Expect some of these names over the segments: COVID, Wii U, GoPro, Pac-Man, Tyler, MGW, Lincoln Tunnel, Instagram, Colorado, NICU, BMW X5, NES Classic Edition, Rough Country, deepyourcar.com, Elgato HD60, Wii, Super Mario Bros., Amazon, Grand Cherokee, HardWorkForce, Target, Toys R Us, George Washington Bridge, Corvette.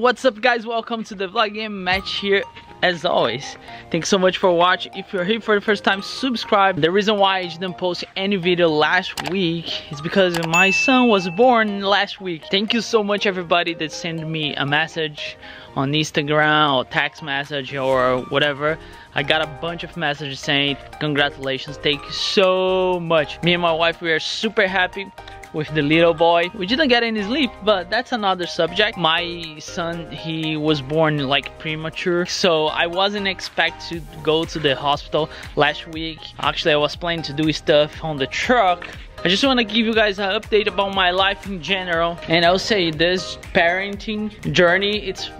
What's up guys, welcome to the vlog game match here. As always, thanks so much for watching. If you're here for the first time, subscribe. The reason why I didn't post any video last week is because my son was born last week. Thank you so much everybody that sent me a message on Instagram or text message or whatever. I got a bunch of messages saying congratulations, thank you so much. Me and my wife, we are super happy with the little boy. We didn't get any sleep, but that's another subject. My son, he was born like premature, so I wasn't expected to go to the hospital last week. Actually, I was planning to do stuff on the truck. I just want to give you guys an update about my life in general, and I'll say this parenting journey, it's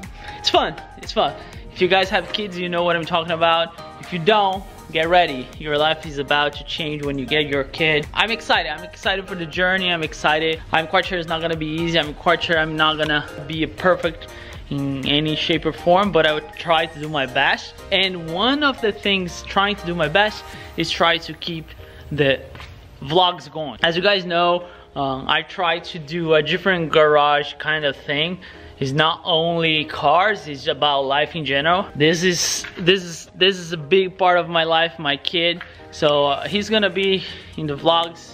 fun. It's fun. If you guys have kids, you know what I'm talking about. If you don't, get ready, your life is about to change when you get your kid. I'm excited for the journey. I'm quite sure it's not gonna be easy. I'm quite sure I'm not gonna be perfect in any shape or form, but I would try to do my best. And one of the things trying to do my best is try to keep the vlogs going. As you guys know, I try to do a different garage kind of thing. It's not only cars, it's about life in general. This is a big part of my life, my kid. So he's gonna be in the vlogs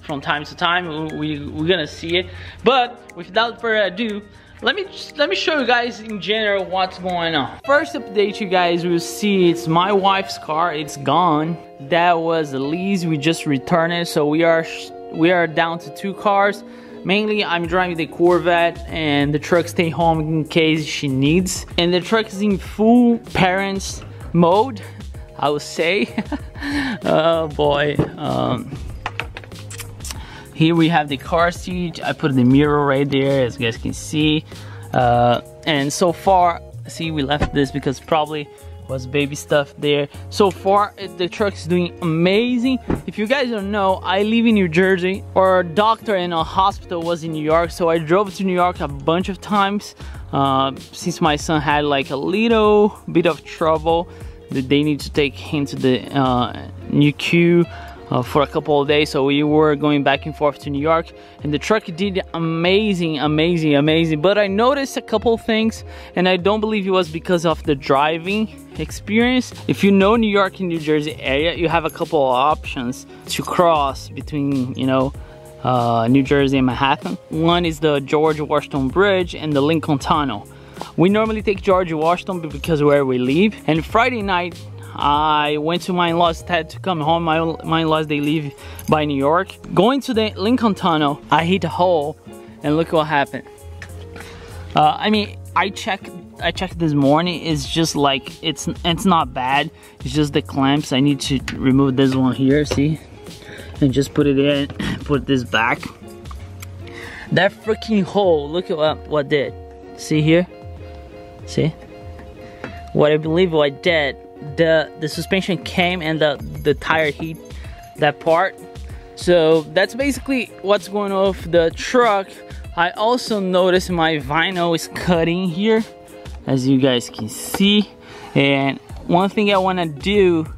from time to time. We're gonna see it. But without further ado, let me show you guys in general what's going on. First update, you guys will see it's my wife's car. It's gone. That was a lease. We just returned it. So we are down to two cars. Mainly, I'm driving the Corvette and the truck stay home in case she needs. And the truck is in full parents mode, I would say. Oh boy. Here we have the car seat. I put the mirror right there, as you guys can see. And so far, see, we left this because probably was baby stuff there. So far the truck is doing amazing. If you guys don't know, I live in New Jersey. Our doctor in a hospital was in New York, so I drove to New York a bunch of times since my son had like a little bit of trouble that they need to take him to the NICU for a couple of days. So we were going back and forth to New York, and the truck did amazing. But I noticed a couple things, and I don't believe it was because of the driving experience. If you know New York and New Jersey area, you have a couple of options to cross between, you know, New Jersey and Manhattan. One is the George Washington Bridge and the Lincoln Tunnel. We normally take George Washington because where we live. And Friday night I went to my in-laws to come home. My in-laws, they live by New York. Going to the Lincoln Tunnel, I hit a hole, and look what happened. I mean, I checked this morning. It's just like it's not bad. It's just the clamps. I need to remove this one here, see, and just put it in. Put this back. That freaking hole. Look at what did. See here. See what I believe I did. The suspension came and the tire hit that part. So that's basically what's going on with the truck. I also noticed my vinyl is cutting here, as you guys can see. And one thing I want to do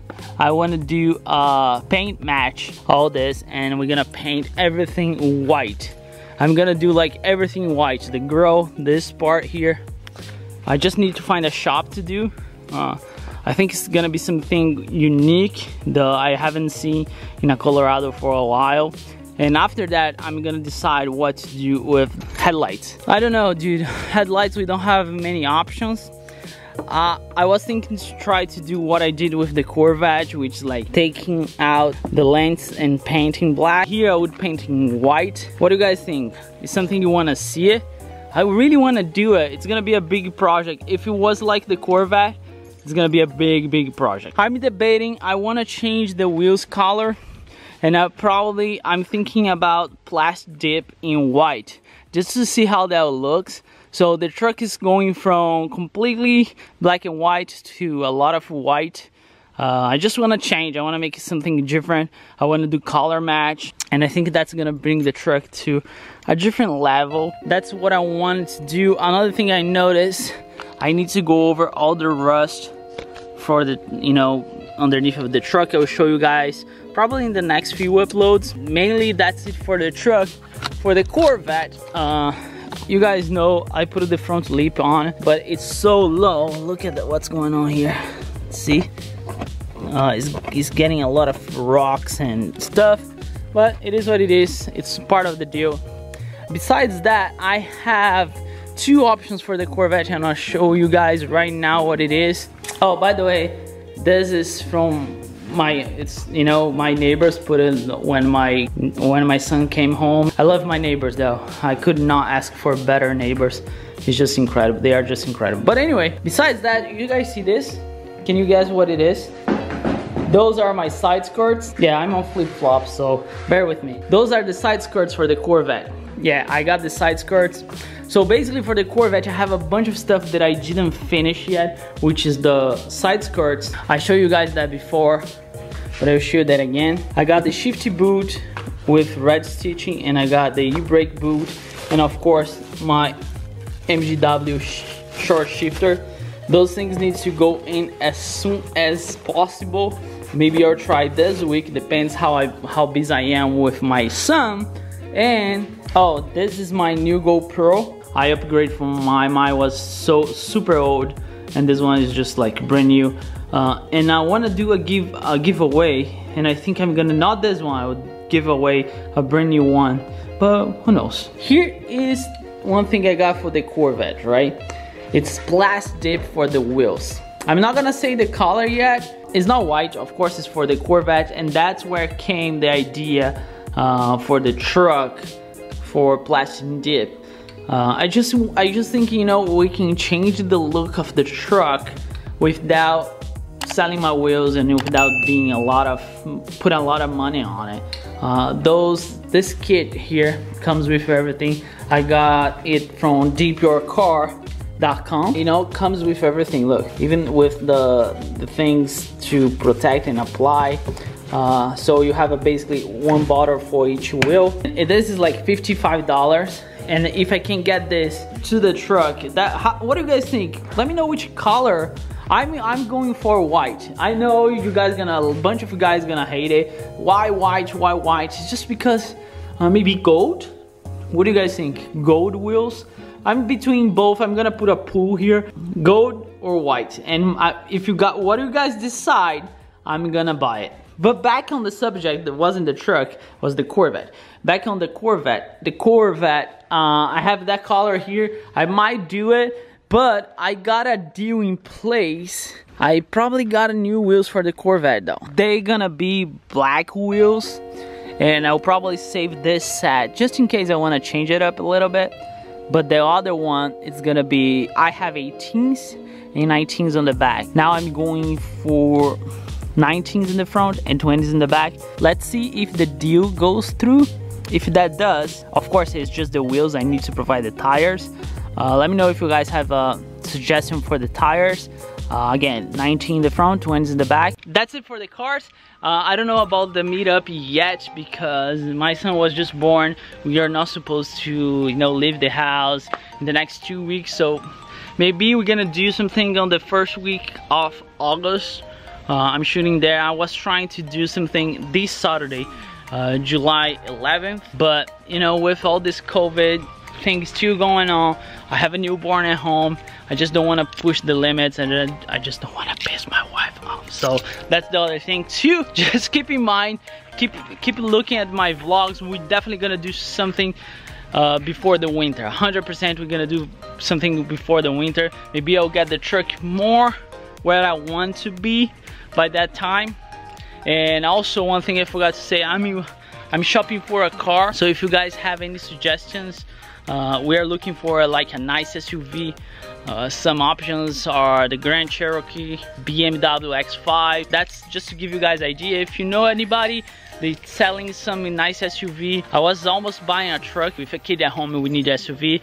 a paint match all this, and we're gonna paint everything white. I'm gonna do like everything white, the grill, this part here. I just need to find a shop to do. I think it's gonna be something unique that I haven't seen in Colorado for a while. And after that, I'm gonna decide what to do with headlights. I don't know, dude. Headlights, we don't have many options. I was thinking to try to do what I did with the Corvette, which is like taking out the lens and painting black. Here I would paint in white. What do you guys think? Is something you wanna see it? I really wanna do it. It's gonna be a big project. If it was like the Corvette, it's gonna be a big project. I'm debating. I want to change the wheels color, and I'm thinking about plastic dip in white just to see how that looks. So the truck is going from completely black and white to a lot of white. I just want to change. I want to make it something different. I want to do color match, and I think that's gonna bring the truck to a different level. That's what I wanted to do. Another thing I noticed, I need to go over all the rust for the, you know, underneath of the truck. I will show you guys probably in the next few uploads. Mainly that's it for the truck. For the Corvette, You guys know I put the front lip on, but it's so low. Look at what's going on here. See? It's getting a lot of rocks and stuff, but it is what it is. It's part of the deal. Besides that, I have two options for the Corvette, and I'll show you guys right now what it is. Oh, by the way, this is from my neighbors put in when my son came home. I love my neighbors though. I could not ask for better neighbors. It's just incredible. They are just incredible. But anyway, besides that, you guys see this? Can you guess what it is? Those are my side skirts. Yeah, I'm on flip-flops, so bear with me. Those are the side skirts for the Corvette. Yeah, I got the side skirts. So basically for the Corvette, I have a bunch of stuff that I didn't finish yet, which is the side skirts. I showed you guys that before, but I'll show you that again. I got the shifty boot with red stitching, and I got the e-brake boot, and of course my MGW short shifter. Those things need to go in as soon as possible. Maybe I'll try this week, depends how busy I am with my son. And oh, this is my new GoPro. I upgrade from mine was so super old, and this one is just like brand new. And I want to do a giveaway, and I think I'm gonna, not this one, I would give away a brand new one, but who knows. Here is one thing I got for the Corvette, right? It's plastic for the wheels. I'm not gonna say the color yet. It's not white, of course, it's for the Corvette, and that's where came the idea for the truck for plastic dip. I just think, you know, we can change the look of the truck without selling my wheels and without being putting a lot of money on it. This kit here comes with everything. I got it from deepyourcar.com. You know, comes with everything. Look, even with the things to protect and apply. So you have basically one bottle for each wheel. This is like $55, and if I can get this to the truck, what do you guys think? Let me know which color. I'm going for white. I know you guys a bunch of you guys gonna hate it. Why white? Why white? It's just because maybe gold. What do you guys think? Gold wheels? I'm between both. I'm gonna put a pool here, gold or white. And what do you guys decide? I'm gonna buy it. But back on the subject, that wasn't the truck, was the Corvette. Back on the Corvette, I have that color here. I might do it, but I got a deal in place. I probably got new wheels for the Corvette though. They're gonna be black wheels, and I'll probably save this set just in case I wanna change it up a little bit. But the other one is gonna be, I have 18s and 19s on the back. Now I'm going for 19s in the front and 20s in the back. Let's see if the deal goes through. If that does, of course it's just the wheels, I need to provide the tires. Let me know if you guys have a suggestion for the tires. Again, 19 in the front, 20s in the back. That's it for the cars. I don't know about the meetup yet because my son was just born. We are not supposed to, you know, leave the house in the next 2 weeks, so maybe we're gonna do something on the first week of August. I'm shooting there. I was trying to do something this Saturday, July 11th, but you know, with all this COVID things still going on, I have a newborn at home. I just don't want to push the limits, and I just don't want to piss my wife off. So that's the other thing too. Just keep in mind, keep looking at my vlogs. We're definitely gonna do something before the winter. 100% we're gonna do something before the winter. Maybe I'll get the truck more where I want to be by that time. And also one thing I forgot to say, I'm shopping for a car, so if you guys have any suggestions, we are looking for like a nice SUV. Some options are the Grand Cherokee, BMW X5. That's just to give you guys idea. If you know anybody, they're selling some nice SUV. I was almost buying a truck. With a kid at home, we need SUV.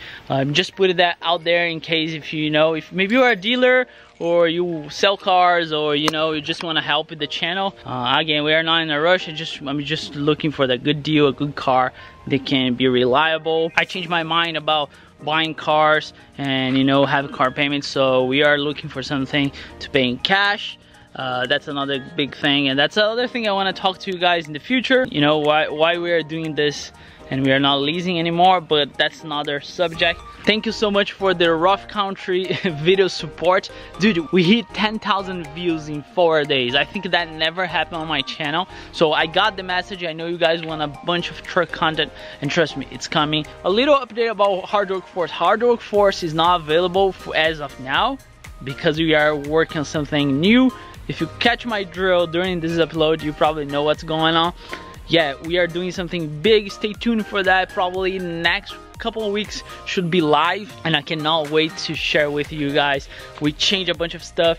Just put that out there in case if you know, if maybe you are a dealer or you sell cars, or you know, you just want to help with the channel. Again, we are not in a rush. I'm just looking for the good deal, a good car that can be reliable. I changed my mind about buying cars and, you know, have car payments, so we are looking for something to pay in cash. That's another big thing, and that's another thing I want to talk to you guys in the future, you know, why we are doing this and we are not leasing anymore, but that's another subject. Thank you so much for the Rough Country video support. Dude, we hit 10,000 views in 4 days. I think that never happened on my channel. So I got the message. I know you guys want a bunch of truck content, and trust me, it's coming. A little update about hard work force. Hard work force is not available as of now because we are working on something new. If you catch my drill during this upload, you probably know what's going on. Yeah, we are doing something big. Stay tuned for that. Probably next couple of weeks should be live, and I cannot wait to share with you guys. We change a bunch of stuff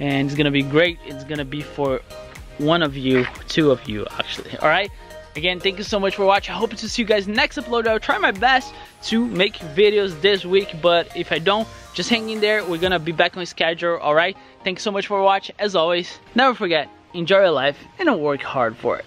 and it's gonna be great. It's gonna be for one of you, two of you actually. All right, again, thank you so much for watching. I hope to see you guys next upload. I'll try my best to make videos this week, but if I don't, just hang in there. We're gonna be back on schedule. All right, thanks so much for watching. As always, never forget, enjoy your life and work hard for it.